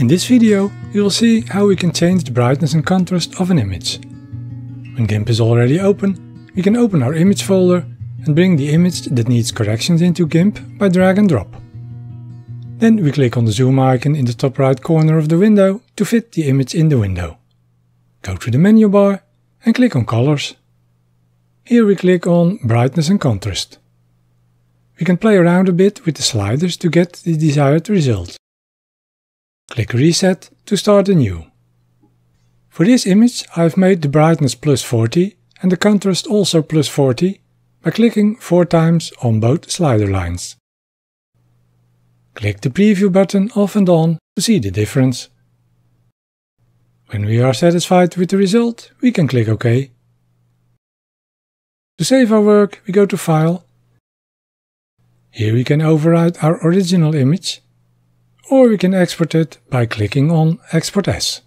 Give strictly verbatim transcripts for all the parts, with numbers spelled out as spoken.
In this video, you will see how we can change the brightness and contrast of an image. When GIMP is already open, we can open our image folder and bring the image that needs corrections into GIMP by drag and drop. Then we click on the zoom icon in the top right corner of the window to fit the image in the window. Go to the menu bar and click on Colors. Here we click on Brightness and Contrast. We can play around a bit with the sliders to get the desired result. Click Reset to start anew. For this image I've made the brightness plus forty and the contrast also plus forty by clicking four times on both slider lines. Click the preview button off and on to see the difference. When we are satisfied with the result, we can click OK. To save our work, we go to File. Here we can override our original image, or we can export it by clicking on Export As.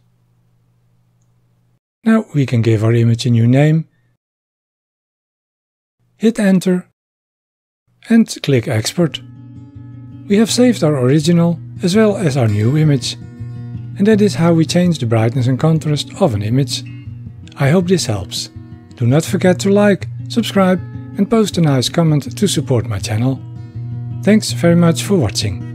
Now we can give our image a new name, hit Enter and click Export. We have saved our original as well as our new image. And that is how we change the brightness and contrast of an image. I hope this helps. Do not forget to like, subscribe and post a nice comment to support my channel. Thanks very much for watching.